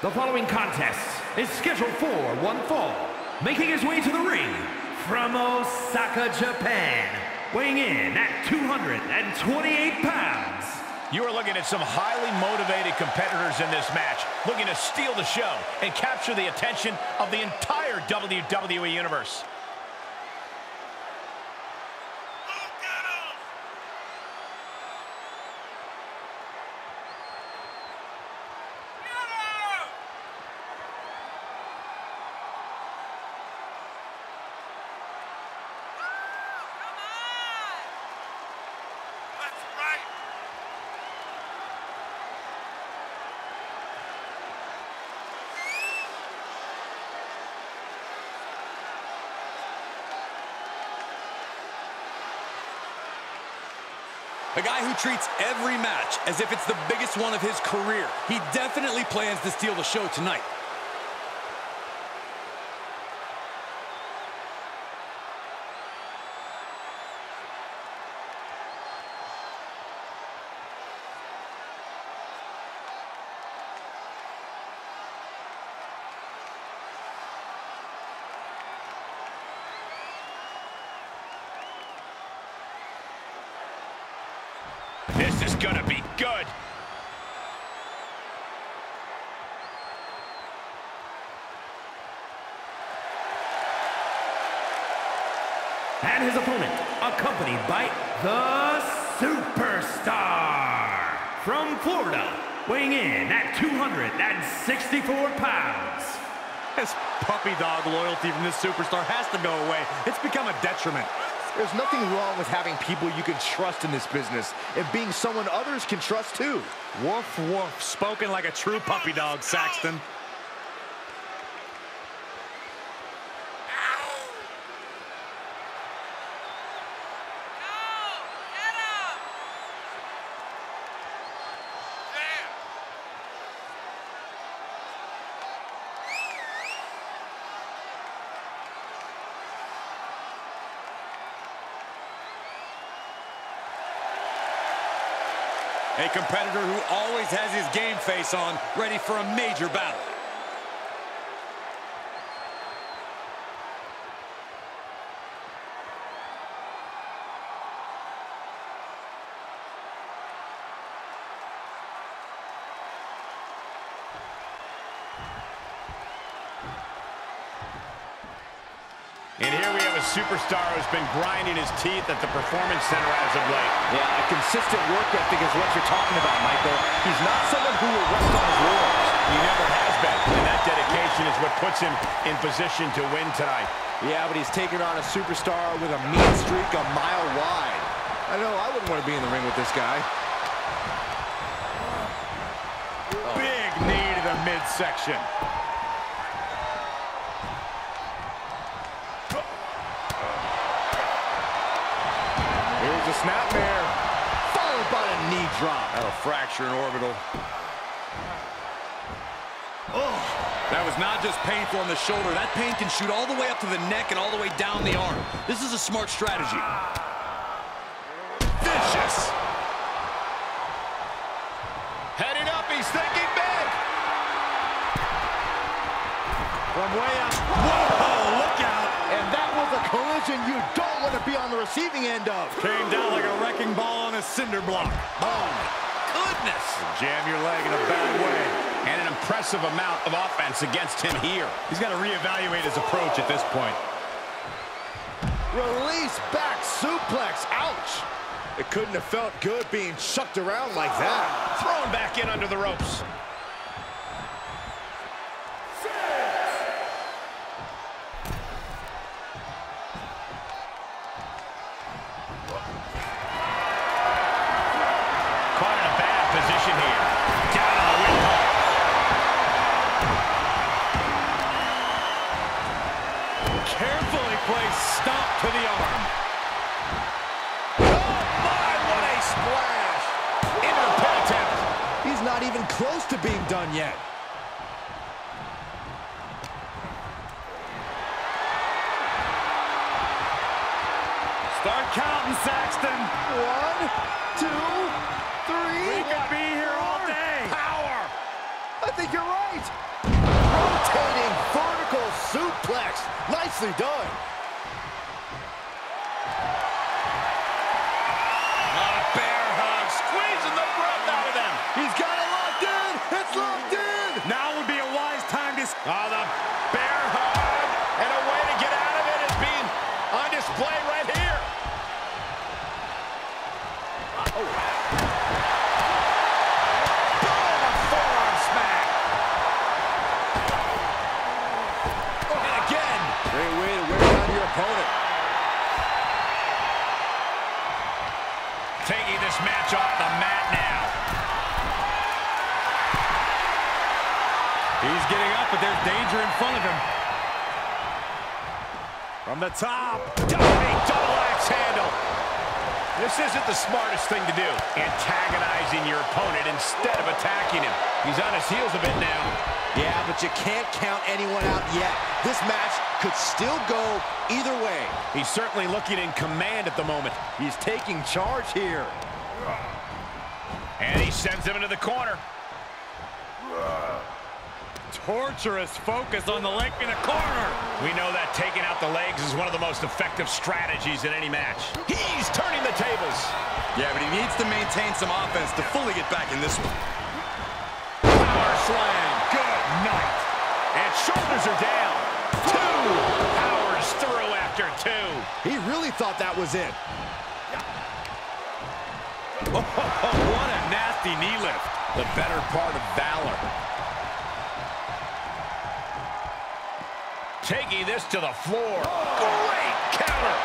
The following contest is scheduled for one fall. Making his way to the ring from Osaka, Japan. Weighing in at 228 pounds. You are looking at some highly motivated competitors in this match, looking to steal the show and capture the attention of the entire WWE Universe. A guy who treats every match as if it's the biggest one of his career. He definitely plans to steal the show tonight. This is gonna be good. And his opponent, accompanied by the Superstar from Florida, weighing in at 264 pounds. This puppy dog loyalty from this superstar has to go away. It's become a detriment. There's nothing wrong with having people you can trust in this business and being someone others can trust too. Woof, woof. Spoken like a true puppy dog, Saxton. A competitor who always has his game face on, ready for a major battle. And here we have a superstar who's been grinding his teeth at the Performance Center as of late. Yeah, a consistent work ethic is what you're talking about, Michael. He's not someone who will rest on his laurels. He never has been, and that dedication is what puts him in position to win tonight. Yeah, but he's taking on a superstar with a mean streak a mile wide. I know I wouldn't want to be in the ring with this guy. Oh. Big knee to the midsection. A snap there, followed by a knee drop. That'll fracture an orbital. Oh, that was not just painful on the shoulder. That pain can shoot all the way up to the neck and all the way down the arm. This is a smart strategy. Vicious. Heading up, he's thinking big. From way up. Whoa, look out. And that was a collision you don't to be on the receiving end of. Came down like a wrecking ball on a cinder block. Oh, goodness. Jam your leg in a bad way. And an impressive amount of offense against him here. He's got to reevaluate his approach at this point. Release back suplex. Ouch. It couldn't have felt good being chucked around like that. Thrown back in under the ropes. Carefully placed stomp to the arm. Oh my, what a splash! Into the pin attempt. He's not even close to being done yet. Start counting, Saxton. 1, 2, 3. We could be here all day. Power. I think you're right. Nicely done. A bear hug, squeezing the breath out of them. He's got it locked in. It's locked in. Now would be a wise time to... Oh, the bear hug. And a way to get out of it is being on display right here. Oh, wow. Taking this match off the mat now. He's getting up, but there's danger in front of him. From the top, diving double axe handle. This isn't the smartest thing to do. Antagonizing your opponent instead of attacking him. He's on his heels a bit now. Yeah, but you can't count anyone out yet. This match could still go either way. He's certainly looking in command at the moment. He's taking charge here. And he sends him into the corner. Torturous focus on the leg in the corner. We know that taking out the legs is one of the most effective strategies in any match. He's turning the tables. Yeah, but he needs to maintain some offense to fully get back in this one. Power slam. Good night. And shoulders are down. Two. Powers through after two. He really thought that was it. Yeah. Oh, what a nasty knee lift. The better part of Valor. Taking this to the floor. Oh. Great counter.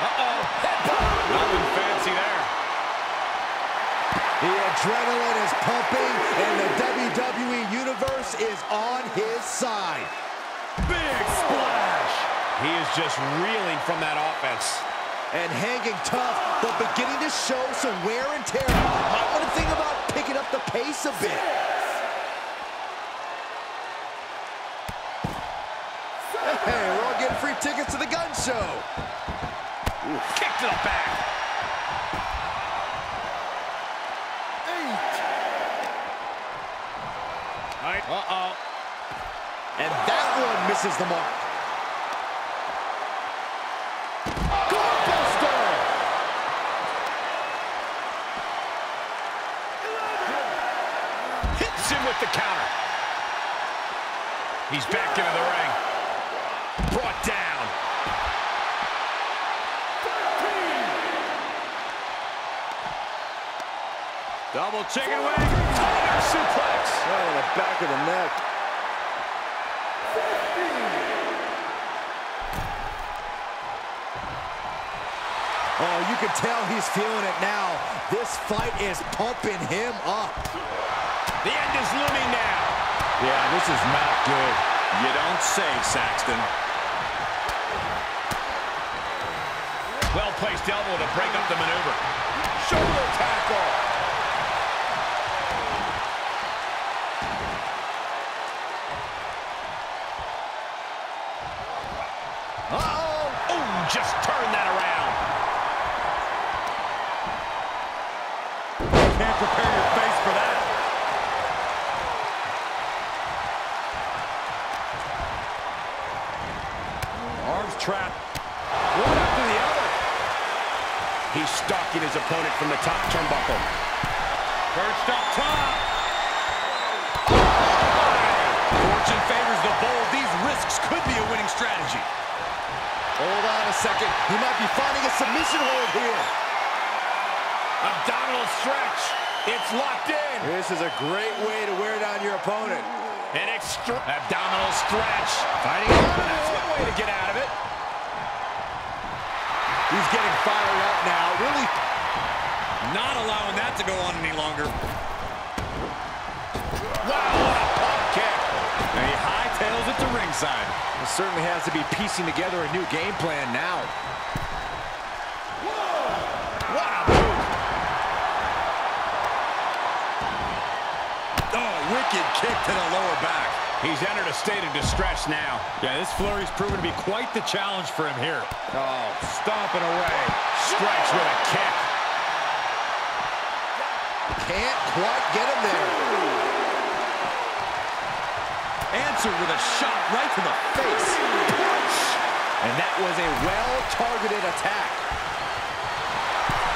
Uh-oh. Headbutt. Nothing fancy there. The adrenaline is pumping, and the WWE Universe is on his side. Big splash. He is just reeling from that offense. And hanging tough, but beginning to show some wear and tear. Might want to think about picking up the pace a bit. Hey, we're all getting free tickets to the gun show. Ooh. Kick to the back. Eight. Right. Uh-oh. And that one misses the mark. Goldbuster. Hits him with the counter. He's back into the ring. Brought down. 13. Double chicken wing. Tiger suplex. Right on the back of the neck. 15. Oh, you can tell he's feeling it now. This fight is pumping him up. The end is looming now. Yeah, this is not good. You don't say, Saxton. Well-placed elbow to break up the maneuver. Shoulder tackle. Uh-oh. Oh, just turn that around. Can't prepare your face for that. Arms trapped. One after the other. He's stalking his opponent from the top turnbuckle. Perched up top. Fortune favors the bold. These risks could be a winning strategy. Hold on a second. He might be finding a submission hold here. Abdominal stretch. It's locked in. This is a great way to wear down your opponent. An extra abdominal stretch. Fighting out. That's one way to get out of it. He's getting fired up now, really not allowing that to go on any longer. Wow, what a pump kick. And he hightails it to ringside. It certainly has to be piecing together a new game plan now. Whoa. Wow. Oh, wicked kick to the lower back. He's entered a state of distress now. Yeah, this flurry's proven to be quite the challenge for him here. Oh, stomping away. Strikes with a kick. Can't quite get him there. Answered with a shot right to the face. Punch! And that was a well-targeted attack.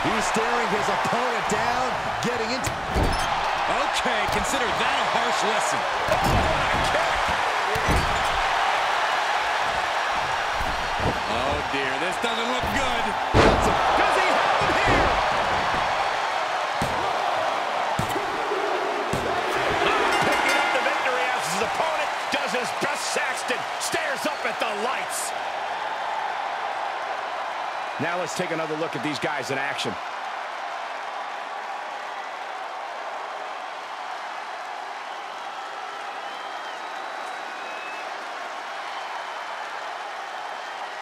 He's staring his opponent down, getting into... Okay, consider that a harsh lesson. Oh, what a kick! Oh, dear, this doesn't look good. Does he have him here? Picking up the victory as his opponent does his best. Saxton stares up at the lights. Now let's take another look at these guys in action.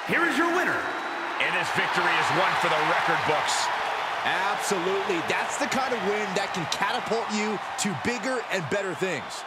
Here is your winner. And this victory is one for the record books. Absolutely. That's the kind of win that can catapult you to bigger and better things.